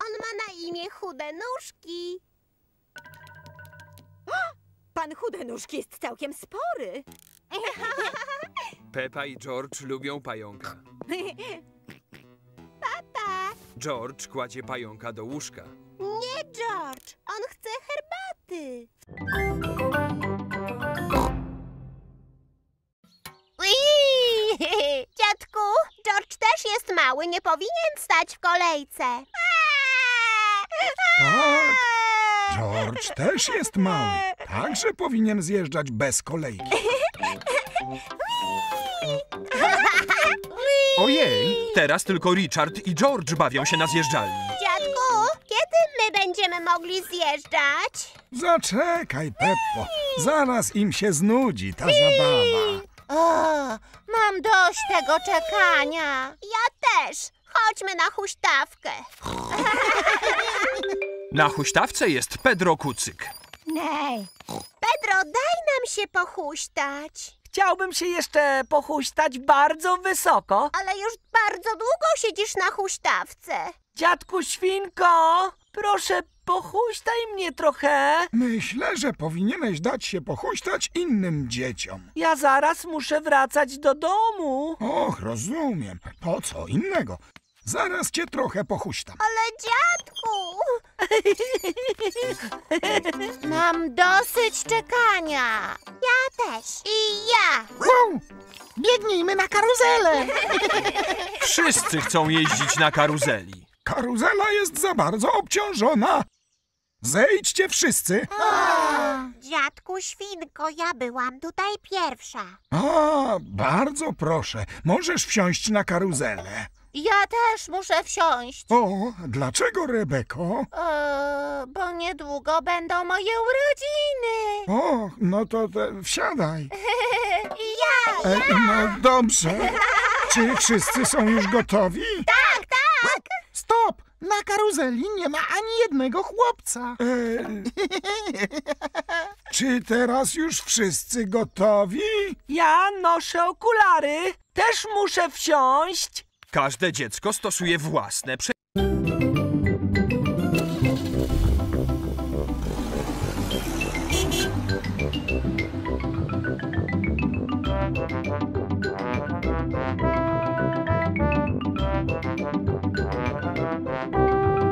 on ma na imię Chudenóżki. Pan Chudenóżki jest całkiem spory. Pepa i George lubią pająka. Papa! George kładzie pająka do łóżka. Nie, George! On chce herbaty. Dziadku, też jest mały, nie powinien stać w kolejce. Tak, George też jest mały. Także powinien zjeżdżać bez kolejki. Ojej, teraz tylko Richard i George bawią się na zjeżdżalni. Dziadku, kiedy my będziemy mogli zjeżdżać? Zaczekaj, Peppo. Zaraz im się znudzi ta zabawa. O, mam dość tego czekania. Ja też. Chodźmy na huśtawkę. Na huśtawce jest Pedro Kucyk. Nej. Pedro, daj nam się pohuśtać. Chciałbym się jeszcze pohuśtać bardzo wysoko. Ale już bardzo długo siedzisz na huśtawce. Dziadku Świnko, proszę, pohuśtaj mnie trochę. Myślę, że powinieneś dać się pohuśtać innym dzieciom. Ja zaraz muszę wracać do domu. Och, rozumiem. Po co innego? Zaraz cię trochę pohuśtam. Ale dziadku! Mam dosyć czekania. Ja też. I ja. Wow. Biegnijmy na karuzelę. Wszyscy chcą jeździć na karuzeli. Karuzela jest za bardzo obciążona. Zejdźcie wszyscy. Dziadku Świnko, ja byłam tutaj pierwsza. Bardzo proszę. Możesz wsiąść na karuzelę. Ja też muszę wsiąść. O, dlaczego, Rebeko? Bo niedługo będą moje urodziny. O, no to wsiadaj. Ja. No dobrze. Czy wszyscy są już gotowi? Tak, tak. Stop! Na karuzeli nie ma ani jednego chłopca. Czy teraz już wszyscy gotowi? Ja noszę okulary. Też muszę wsiąść. Każde dziecko stosuje własne przepisy.